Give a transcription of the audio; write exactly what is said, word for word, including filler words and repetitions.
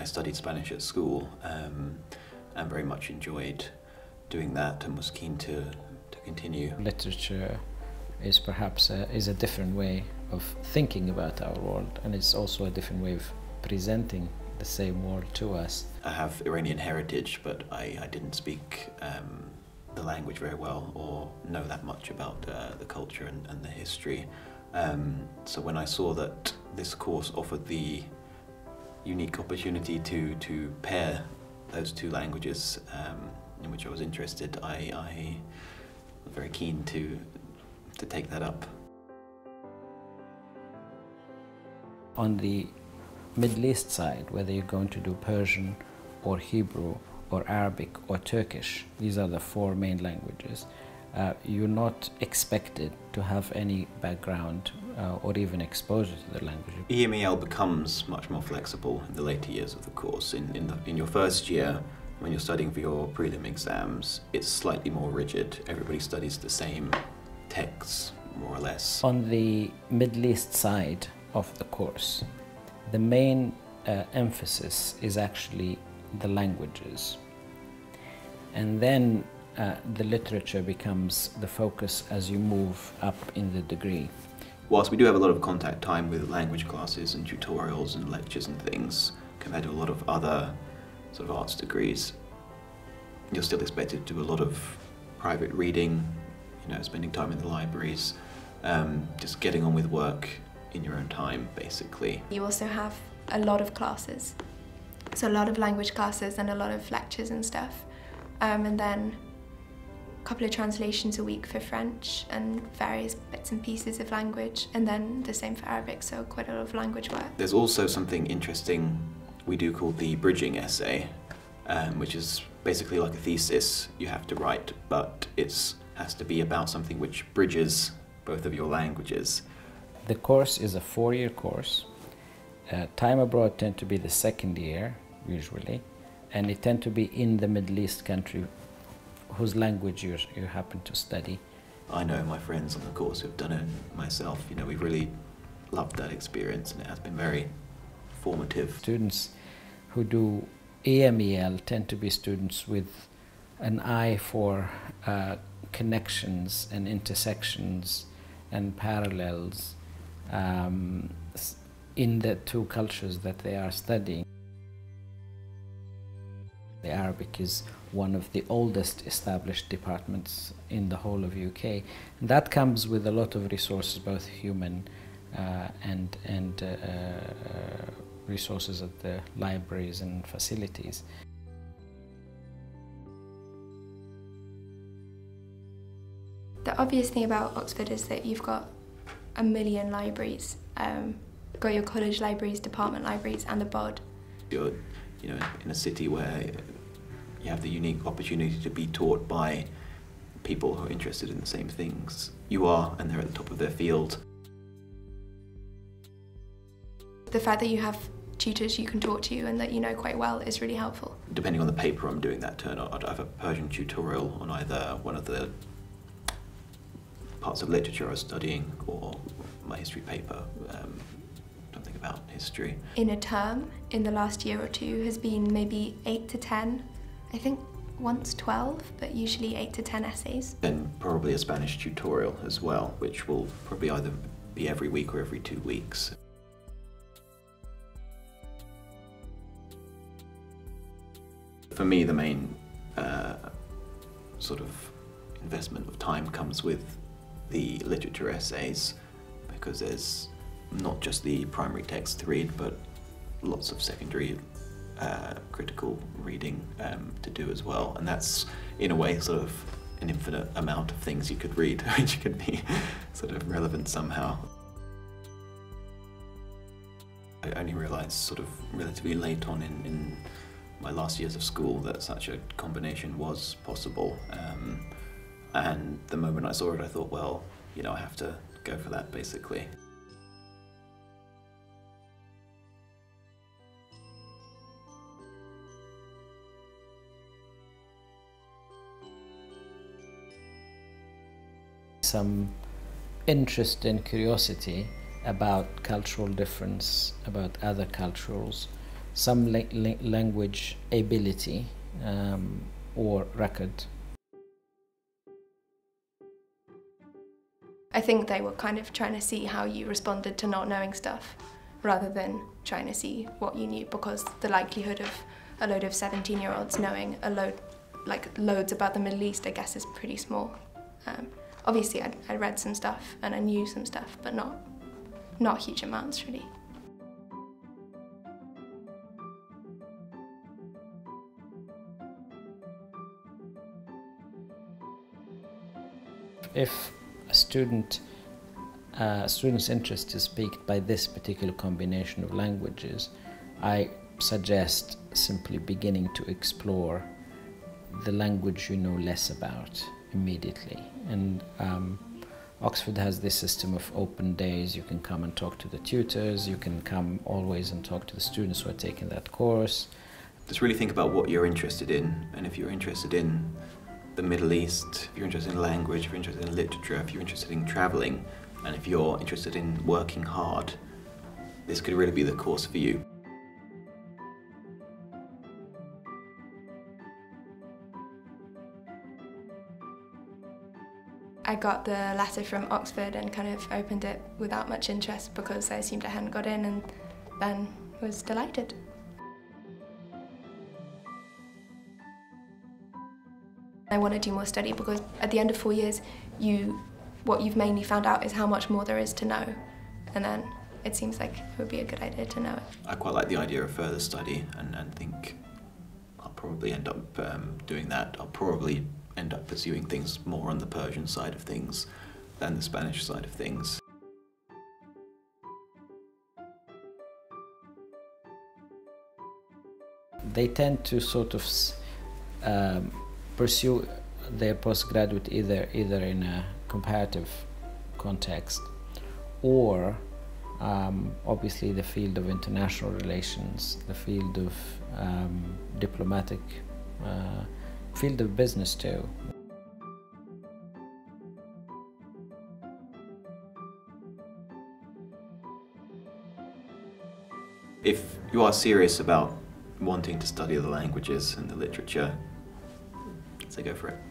I studied Spanish at school um, and very much enjoyed doing that and was keen to, to continue. Literature is perhaps a, is a different way of thinking about our world, and it's also a different way of presenting the same world to us. I have Iranian heritage, but I, I didn't speak um, the language very well or know that much about uh, the culture and, and the history. Um, so when I saw that this course offered the unique opportunity to, to pair those two languages um, in which I was interested, I, I was very keen to, to take that up. On the Middle East side, whether you're going to do Persian or Hebrew or Arabic or Turkish, these are the four main languages. Uh, you're not expected to have any background uh, or even exposure to the language. E M E L becomes much more flexible in the later years of the course. In, in, the, in your first year, when you're studying for your prelim exams, it's slightly more rigid. Everybody studies the same texts, more or less. On the Middle East side of the course, the main uh, emphasis is actually the languages. And then Uh, the literature becomes the focus as you move up in the degree. Whilst we do have a lot of contact time with language classes and tutorials and lectures and things, compared to a lot of other sort of arts degrees, you're still expected to do a lot of private reading, you know, spending time in the libraries, um, just getting on with work in your own time, basically. You also have a lot of classes, so a lot of language classes and a lot of lectures and stuff, um, and then couple of translations a week for French and various bits and pieces of language, and then the same for Arabic, so quite a lot of language work. There's also something interesting we do called the bridging essay, um, which is basically like a thesis you have to write, but it has to be about something which bridges both of your languages. The course is a four-year course. Uh, time abroad tend to be the second year, usually, and it tend to be in the Middle East country whose language you, you happen to study. I know my friends on the course who've done it myself, you know, we've really loved that experience and it has been very formative. Students who do E M E L tend to be students with an eye for uh, connections and intersections and parallels um, in the two cultures that they are studying. The Arabic is one of the oldest established departments in the whole of U K. And that comes with a lot of resources, both human uh, and, and uh, uh, resources at the libraries and facilities. The obvious thing about Oxford is that you've got a million libraries. Um, you've got your college libraries, department libraries and the B O D. You're, you know, in a city where you have the unique opportunity to be taught by people who are interested in the same things you are, and they're at the top of their field. The fact that you have tutors you can talk to and that you know quite well is really helpful. Depending on the paper I'm doing that turn, I'd have a Persian tutorial on either one of the parts of literature I was studying or my history paper, um, something about history. In a term, in the last year or two, has been maybe eight to ten. I think once twelve, but usually eight to ten essays. And probably a Spanish tutorial as well, which will probably either be every week or every two weeks. For me, the main uh, sort of investment of time comes with the literature essays, because there's not just the primary text to read, but lots of secondary Uh, critical reading um, to do as well, and that's in a way sort of an infinite amount of things you could read which could be sort of relevant somehow. I only realised sort of relatively late on in, in my last years of school that such a combination was possible, um, and the moment I saw it I thought, well, you know, I have to go for that basically. Some interest and curiosity about cultural difference, about other cultures, some la la language ability um, or record. I think they were kind of trying to see how you responded to not knowing stuff rather than trying to see what you knew, because the likelihood of a load of seventeen year olds knowing a load, like loads about the Middle East, I guess is pretty small. Um, obviously I'd, I read some stuff and I knew some stuff, but not, not huge amounts really. If a student, uh, student's interest is piqued by this particular combination of languages, I suggest simply beginning to explore the language you know less about immediately. And um, Oxford has this system of open days. You can come and talk to the tutors, you can come always and talk to the students who are taking that course. Just really think about what you're interested in, and if you're interested in the Middle East, if you're interested in language, if you're interested in literature, if you're interested in travelling, and if you're interested in working hard, this could really be the course for you. I got the letter from Oxford and kind of opened it without much interest because I assumed I hadn't got in, and then was delighted. I want to do more study because at the end of four years, you, what you've mainly found out is how much more there is to know, and then it seems like it would be a good idea to know it. I quite like the idea of further study, and, and think I'll probably end up um, doing that. I'll probably end up pursuing things more on the Persian side of things than the Spanish side of things. They tend to sort of um, pursue their postgraduate either either in a comparative context or um, obviously the field of international relations, the field of um, diplomatic, uh, field of business too. If you are serious about wanting to study the languages and the literature, so go for it.